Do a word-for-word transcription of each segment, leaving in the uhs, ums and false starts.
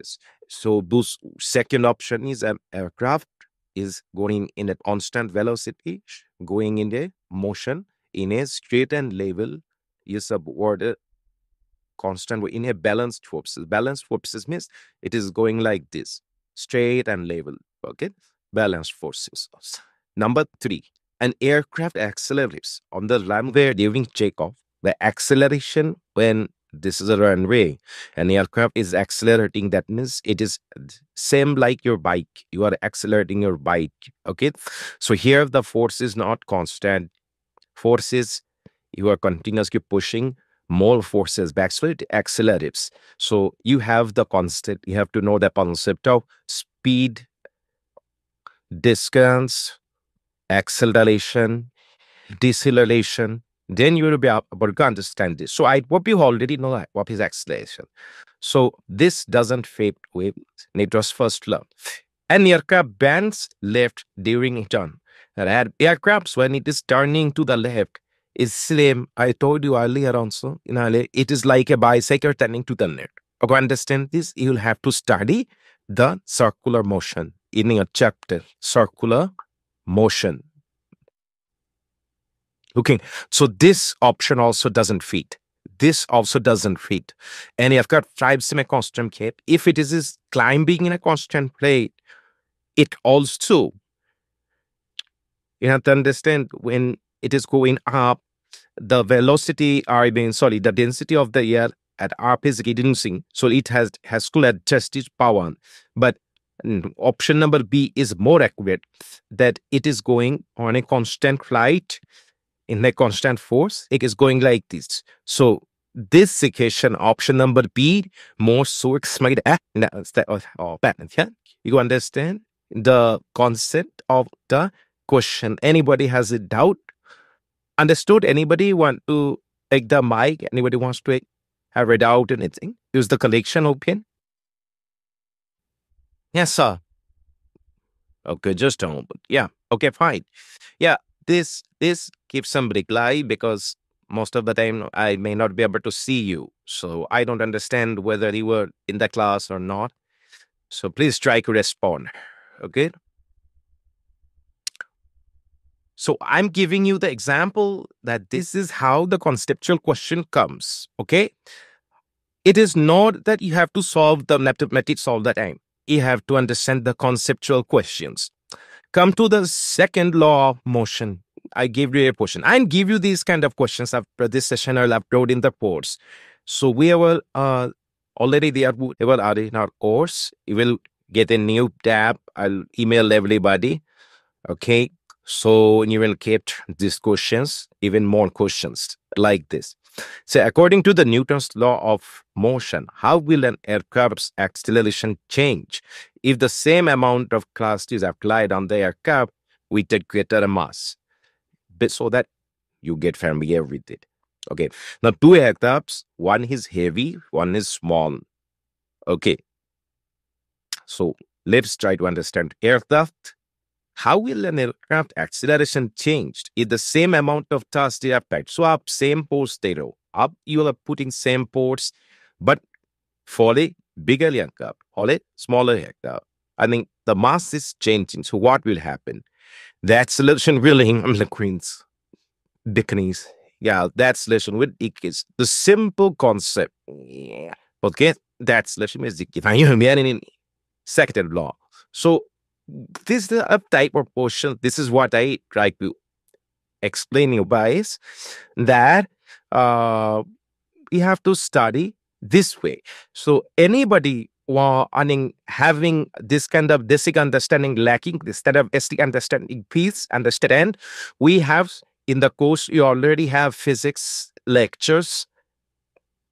this. So those second option is an aircraft is going in a constant velocity, going in a motion in a straight and level, use of word constant in a balanced forces. Balanced forces means it is going like this, straight and level. Okay, balanced forces. Number three, an aircraft accelerates on the runway during takeoff. The acceleration when this is a runway, an aircraft is accelerating. That means it is same like your bike. You are accelerating your bike. Okay, so here the force is not constant. Forces you are continuously pushing more forces back, so it accelerates. So you have the constant. You have to know the concept of speed, distance, acceleration, deceleration. Then you will be able to understand this. So I hope you already know what is acceleration. So this doesn't fade away. Newton's first law. An aircraft bends left during a turn. And aircrafts when it is turning to the left is same. I told you earlier also. In earlier, it is like a bicycle turning to the left. To understand this, you will have to study the circular motion in your chapter. Circular motion. Okay, so this option also doesn't fit. This also doesn't fit. And I've got tribes in a constant plate. If it is, is climbing in a constant plate, it also, you have to understand when it is going up, the velocity, I mean, sorry, the density of the air at up is reducing. So it has, has to adjust its power. But option number B is more accurate, that it is going on a constant flight. In a constant force, it is going like this. So this equation, option number B, more so explained. You understand the concept of the question. Anybody has a doubt? Understood? Anybody want to take the mic? Anybody wants to have a doubt or anything? Use the collection open. Yes, sir. Okay, just a moment. Yeah. Okay, fine. Yeah. This, this gives some reply because most of the time I may not be able to see you. So I don't understand whether you were in the class or not. So please try to respond. Okay. So I'm giving you the example that this is how the conceptual question comes. Okay. It is not that you have to solve the mathematics all the time. You have to understand the conceptual questions. Come to the second law of motion. I gave you a portion. I'll give you these kind of questions after this session. I'll upload in the course. So we will uh, already there whatever are in our course. You will get a new tab. I'll email everybody. Okay. So you will get these questions, even more questions like this. So according to the Newton's law of motion, how will an aircraft's acceleration change if the same amount of thrust is applied on the aircraft with a greater mass? But so that you get familiar with it. Okay. Now two aircrafts, one is heavy, one is small. Okay. So let's try to understand aircraft. How will an aircraft acceleration change if the same amount of thrust is applied? So up same force there, up you are putting same force, but for a bigger aircraft or a smaller aircraft, I mean the mass is changing. So what will happen? The acceleration will increase, decrease. Yeah, the acceleration will decrease. The simple concept. Yeah. Okay, the acceleration is decrease. Second law. So this is a type of portion. This is what I try to explain you guys, that uh, you have to study this way. So anybody uh, having this kind of basic understanding lacking, this kind of basic understanding piece, understand, we have in the course, you already have physics lectures.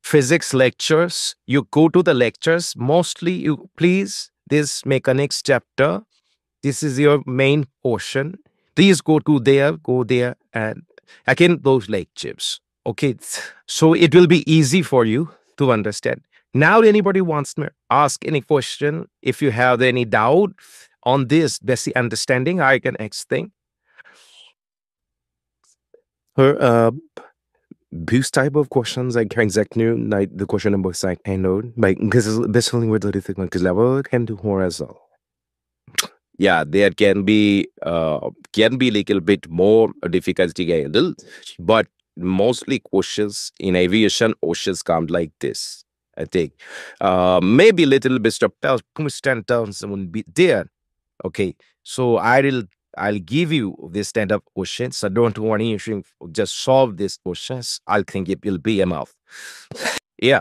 Physics lectures, you go to the lectures, mostly you please, this mechanics chapter. This is your main portion. Please go to there, go there, and again, those lectures. Okay, so it will be easy for you to understand. Now, anybody wants to ask any question, if you have any doubt on this basic understanding, I can explain. Her, uh, these type of questions, like exactly like the question number side handled, like because basically with the difficult level can do horizontal. Yeah, there can be uh, can be little bit more difficulty handled, but mostly questions in aviation questions come like this. I think uh, maybe little bit of twist and turns won't be there. Okay, so I'll I'll give you this stand up questions. I don't want anything. Just solve these questions. I think it will be enough. Yeah.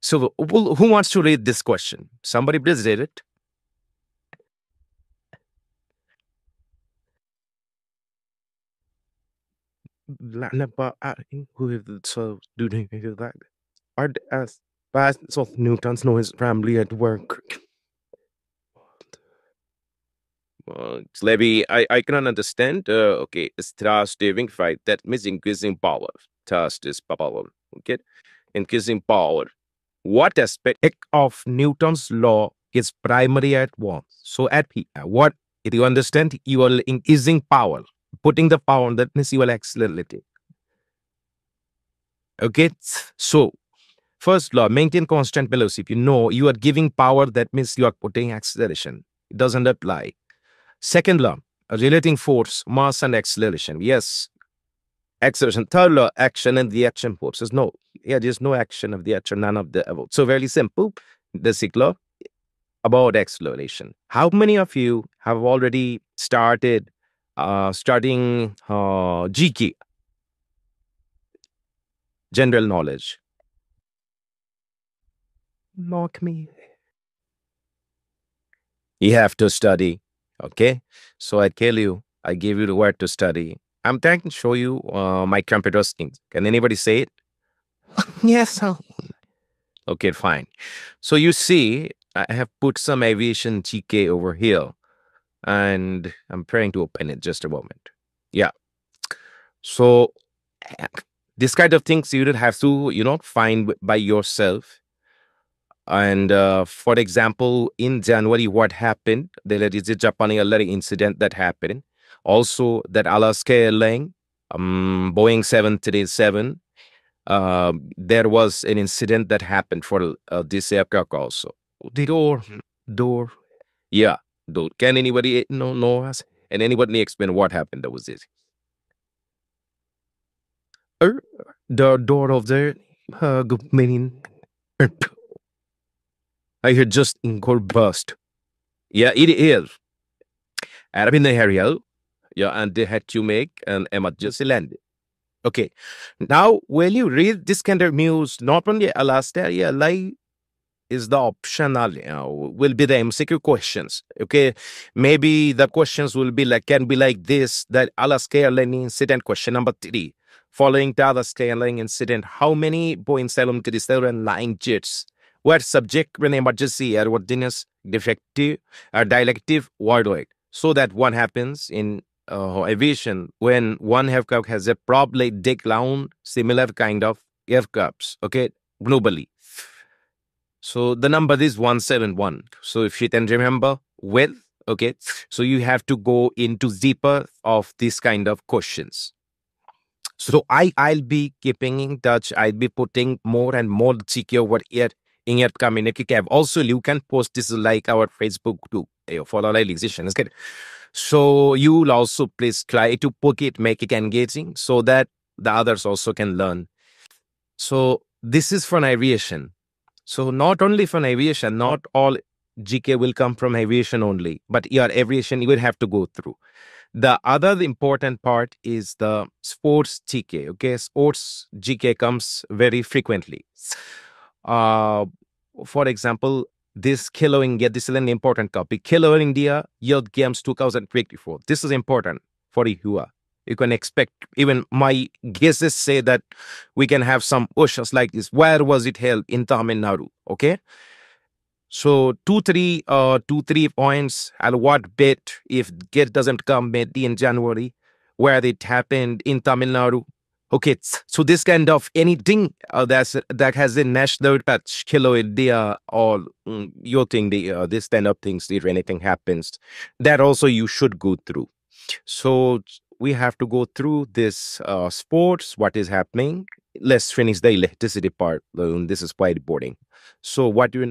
So well, who wants to read this question? Somebody please read it. Who is so doing that? Art as past of Newton's law is family at work. Well, Levy, I, I cannot understand. Uh, okay, it's thrust during fight. That means increasing power. Thrust is power. Okay, increasing power. What aspect of Newton's law is primary at once? So at P, what if you understand? You are increasing power, putting the power on that means you are accelerating. Okay, so first law, maintain constant velocity. If you know you are giving power, that means you are putting acceleration. It doesn't apply. Second law, relating force, mass and acceleration. Yes, acceleration. Third law, action and the action forces. No, yeah, there's no action of the action, none of the above. So very simple, basic law about acceleration. How many of you have already started uh, starting uh, G K, general knowledge? Mock me. You have to study. Okay, so I tell you, I give you the word to study. I'm trying to show you uh, my computer skills. Can anybody say it? Yes. Sir. Okay, fine. So you see, I have put some aviation G K over here, and I'm trying to open it. Just a moment. Yeah. So this kind of things you don't have to, you know, find by yourself. And uh, for example, in January, what happened? There is a Japan Airlines incident that happened. Also, that Alaska Airlines, um, Boeing seven thirty-seven, uh, there was an incident that happened for uh, this aircraft also. The door, door, yeah, door. Can anybody know, know us? And anybody explain what happened? That was it. Uh, the door of the uh, meaning. I heard just in cold burst. Yeah, it is. I've been area. Yeah, and they had to make an emergency landing. Okay. Now, when you read this kind of news, not only Alaska Airlines is the optional, you know, will be the M C Q questions. Okay. Maybe the questions will be like, can be like this, that Alaska Airlines incident question number three. Following the Alaska Airlines incident, how many Boeing seven thirty-seven lying jets were subject to an emergency airworthiness defective or directive worldwide? So that one happens in uh, aviation when one aircraft has a probably declined similar kind of aircrafts, okay, globally. So the number is one seventy-one. So if you can remember well, okay, so you have to go into deeper of this kind of questions. So I, I'll be keeping in touch. I'll be putting more and more G K over here in your community tab. Also, you can post this like our Facebook too for our relaxation. It's good. So you will also please try to book it, make it engaging so that the others also can learn. So this is from aviation. So not only from aviation, not all G K will come from aviation only, but your aviation you will have to go through. The other the important part is the sports G K. Okay, sports G K comes very frequently. Uh, for example, this Khelo India, this is an important topic. Khelo India Youth Games two thousand twenty-four. This is important for you. You can expect, even my guesses say that we can have some questions like this. Where was it held? In Tamil Nadu. Okay. So two, three, uh, two, three points. At what date? If it doesn't come maybe in January, where it happened in Tamil Nadu. Okay, so this kind of anything uh, that's, that has a national patch, Khelo India or um, your thing, the, uh, this kind of things, if anything happens, that also you should go through. So we have to go through this uh, sports, what is happening. Let's finish the electricity part. This is quite boring. So what do you